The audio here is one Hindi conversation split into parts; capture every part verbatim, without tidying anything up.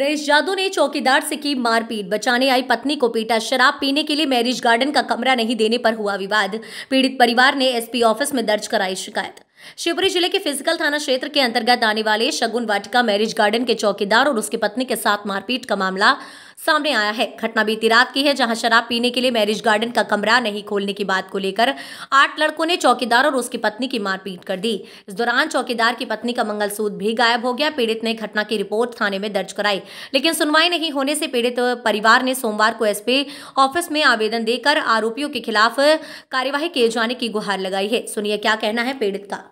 रेश जादू ने चौकीदार से की मारपीट, बचाने आई पत्नी को पीटा। शराब पीने के लिए मैरिज गार्डन का कमरा नहीं देने पर हुआ विवाद। पीड़ित परिवार ने एसपी ऑफिस में दर्ज कराई शिकायत। शिवपुरी जिले के फिजिकल थाना क्षेत्र के अंतर्गत आने वाले शगुन वाटिका मैरिज गार्डन के चौकीदार और उसकी पत्नी के साथ मारपीट का मामला सामने आया है। घटना बीती रात की है, जहां शराब पीने के लिए मैरिज गार्डन का कमरा नहीं खोलने की बात को लेकर आठ लड़कों ने चौकीदार और उसकी पत्नी की मारपीट कर दी। इस दौरान चौकीदार की पत्नी का मंगलसूत्र भी गायब हो गया। पीड़ित ने घटना की रिपोर्ट थाने में दर्ज कराई, लेकिन सुनवाई नहीं होने से पीड़ित परिवार ने सोमवार को एसपी ऑफिस में आवेदन देकर आरोपियों के खिलाफ कार्यवाही किए जाने की गुहार लगाई है। सुनिए क्या कहना है पीड़ित का।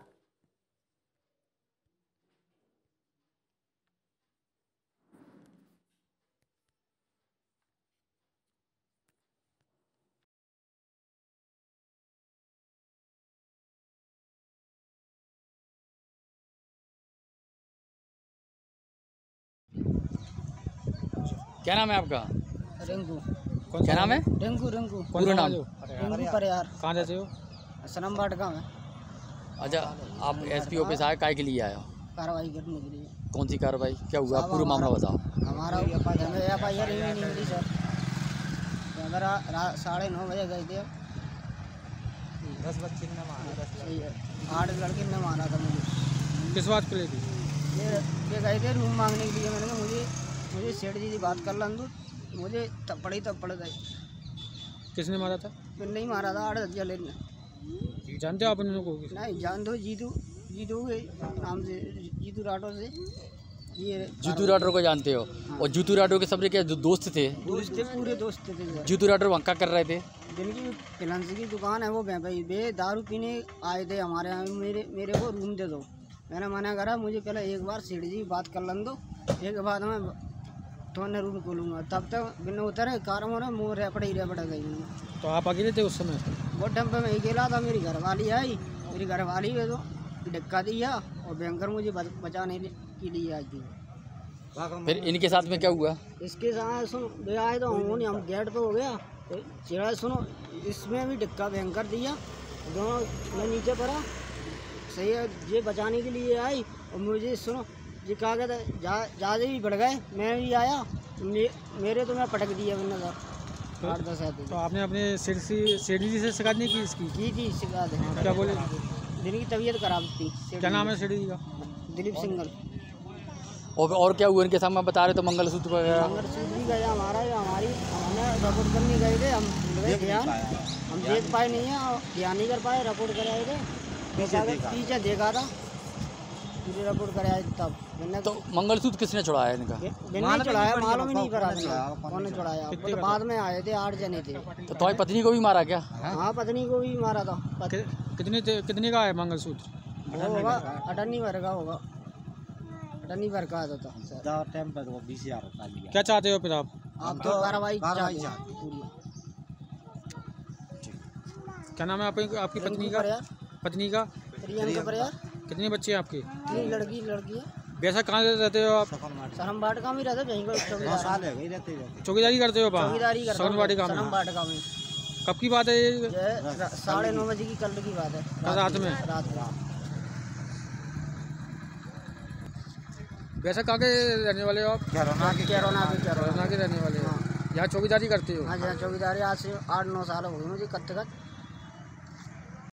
क्या नाम है आपका? रिंकू। कौन क्या नाम है? रिंकू। रिंकू कौन सा नाम? रिंकू परियार। कहाँ जाते हो? सनम वाटका में। अच्छा, आप एसपी ऑफिस आए काय के लिए? आया कार्रवाई करने के लिए। कौन सी कार्रवाई? क्या हुआ? पूरा मामला बताओ। हमारा साढ़े नौ बजे गए थे, दस बच्चे ने मारा, आठ लड़के ने मारा था मुझे। किस बात के लिए? ये गए थे रूम मांगने के लिए। मैंने मुझे मुझे सेठ जी से बात कर ला दो, मुझे थप्पड़ ही थप्पड़ गई। किसने मारा था? मैंने नहीं मारा था, आठ हजार लेने। जानते हो आप इन लोगों को? नहीं जान दो। जीतू जीतू के नाम से, जीतू राठौर से। ये जीतू राठौर को जानते हो? हाँ। और जीतू राठौर के सबरे क्या दोस्त थे? दोस्त थे, पूरे दोस्त थे। जीतू राठौर वंका कर रहे थे। जिनकी फिलहाल की दुकान है वो भाई वे दारू पीने आए थे हमारे यहाँ। मेरे मेरे को रूम दे दो, मैंने मना करा। मुझे पहले एक बार सेठ जी बात कर ला दो, एक बार मैं तो ने रूम खोलूँगा। तब तक बिना उतरे कार में मोह रेपड़ा ही रेपड़ा गई। तो आप अकेले थे उस समय? वो डंप में अकेला था। मेरी घरवाली आई, मेरी घरवाली है तो धक्का दिया और बैंकर मुझे बचाने के लिए आई थी। फिर इनके साथ में क्या हुआ? इसके साथ सुनो वे आए तो उन्होंने हम गेट तो हो गया चिड़ा। सुनो इसमें भी धक्का बैंकर दिया, दोनों मैं नीचे पड़ा। सही है, ये बचाने के लिए आई और मुझे सुनो जी कहा गया था ज़्यादा ही बढ़ गए। मैं भी आया, मे, मेरे तो मैं पटक दिया मैंने सर आठ दस आते। तो आपने अपने सेठ जी से शिकायत नहीं की इसकी? जी जी शिकायत है। क्या बोले? दिन की तबीयत खराब थी। क्या नाम है सेठ जी का? दिलीप सिंह। और और क्या हुआ इनके सामने बता रहे? तो मंगलसूत्र वगैरह मंगलसूत्र भी गया हमारा, हमारी हमने रिपोर्ट करने गए थे। हम ध्यान हम देख पाए नहीं है, ध्यान नहीं कर पाए। रिपोर्ट कराए थे, पीछे देखा था, रिपोर्ट कराया तब। तो मंगलसूत्र किसने छुड़ाया इनका? मैंने छुड़ाया, मालूम ही नहीं पड़ा कौन ने छुड़ाया। वो तो बाद में आए थे, आठ जने थे। तो तुम्हारी पत्नी को भी मारा क्या? हाँ, पत्नी को भी मारा था। कितने कितने का है मंगलसूत्र? होगा अठन्नी भर का होगा, अठन्नी भर का आता था। क्या चाहते हो फिर आप? आप तो कार्रवाई चाहते। क्या नाम है आपकी पत्नी का? पत्नी का कितने बच्चे हैं आपके? तीन लड़की लड़की है। वैसा कहाँ रहते हो आप? शरम वाटिका में रहते हैं। चौकीदारी करते हो? चौकीदारी शगुन वाटिका में। कब की बात है ये? साढ़े नौ बजे की कल की बात है। कल रात में? रात में। वैसा कहाँ के रहने वाले हो आप? कैरोना के। कैरोना के रहने वाले हो? यहाँ चौकीदारी करते हो? हाँ, चौकीदारी आज से आठ नौ साल हो गए मुझे करते करते।